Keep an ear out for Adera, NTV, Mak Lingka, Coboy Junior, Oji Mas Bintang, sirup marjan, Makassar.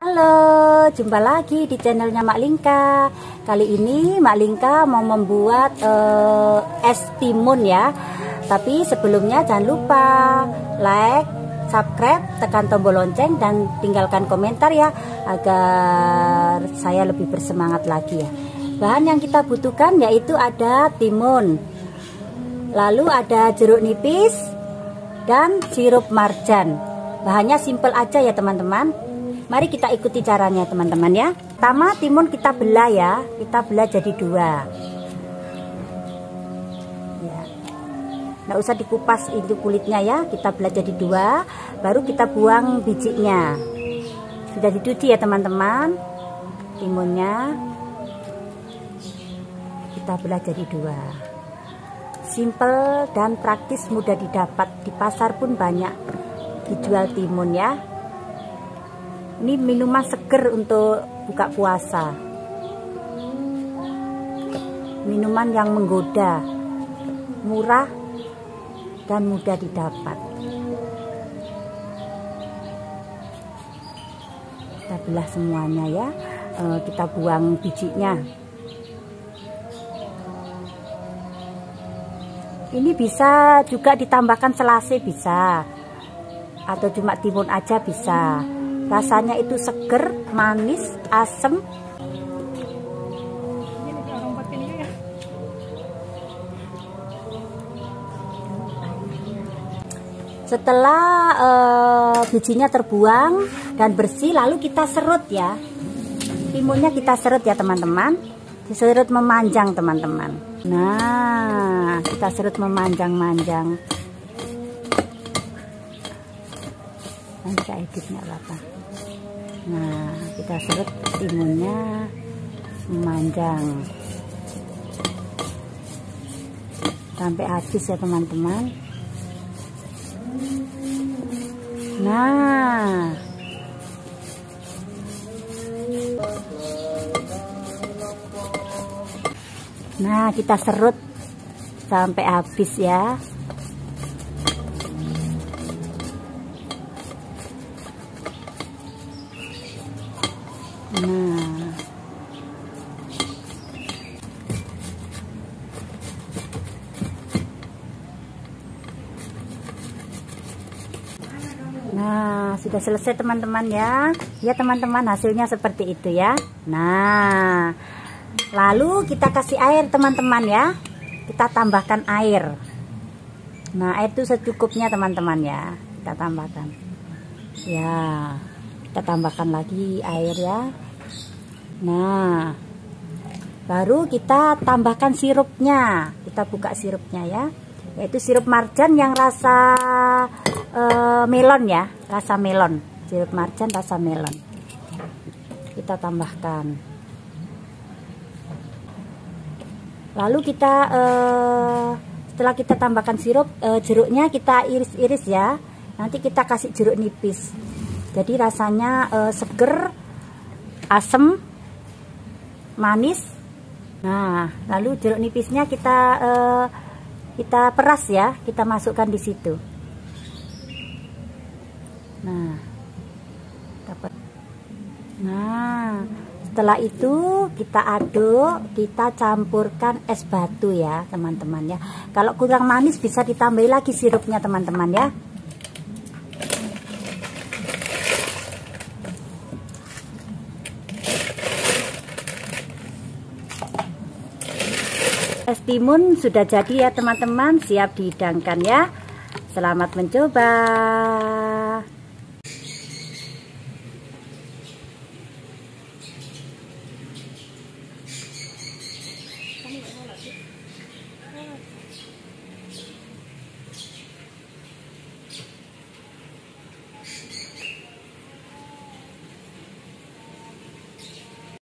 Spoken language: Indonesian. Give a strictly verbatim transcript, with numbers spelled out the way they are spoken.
Halo, jumpa lagi di channelnya Mak Lingka. Kali ini Mak Lingka mau membuat uh, es timun ya. Tapi sebelumnya jangan lupa like, subscribe, tekan tombol lonceng dan tinggalkan komentar ya, agar saya lebih bersemangat lagi ya. Bahan yang kita butuhkan yaitu ada timun, lalu ada jeruk nipis dan sirup marjan. Bahannya simple aja ya teman-teman. Mari kita ikuti caranya teman-teman ya. Pertama timun kita belah ya, kita belah jadi dua. Ya. Nggak usah dikupas itu kulitnya ya, kita belah jadi dua, baru kita buang bijinya. Sudah dicuci ya teman-teman, timunnya kita belah jadi dua. Simple dan praktis, mudah didapat, di pasar pun banyak dijual timun ya. Ini minuman seger untuk buka puasa. Minuman yang menggoda, murah dan mudah didapat. Kita belah semuanya ya. E, kita buang bijinya. Ini bisa juga ditambahkan selasi bisa. Atau cuma timun aja bisa. Rasanya itu seger, manis, asem. Setelah eh, bijinya terbuang dan bersih, lalu kita serut ya. Timunnya kita serut ya teman-teman. Diserut memanjang teman-teman. Nah, kita serut memanjang-manjang. Nanti edit nggak apa-apa. Nah, kita serut timunnya memanjang sampai habis ya teman-teman. Nah, nah kita serut sampai habis ya. Nah, nah sudah selesai teman-teman ya. Ya teman-teman, hasilnya seperti itu ya. Nah, lalu kita kasih air teman-teman ya. Kita tambahkan air. Nah, air itu secukupnya teman-teman ya. Kita tambahkan. Ya, kita tambahkan lagi air ya. Nah, baru kita tambahkan sirupnya. Kita buka sirupnya ya, yaitu sirup marjan yang rasa e, melon ya, rasa melon. Sirup marjan rasa melon kita tambahkan. Lalu kita e, setelah kita tambahkan sirup, e, jeruknya kita iris-iris ya. Nanti kita kasih jeruk nipis. Jadi rasanya e, seger, asem, manis. Nah, lalu jeruk nipisnya kita eh, kita peras ya, kita masukkan di situ. Nah, dapat. Nah, setelah itu kita aduk, kita campurkan es batu ya, teman-teman ya. Kalau kurang manis bisa ditambahi lagi sirupnya, teman-teman ya. Es timun sudah jadi ya teman-teman, siap dihidangkan ya. Selamat mencoba.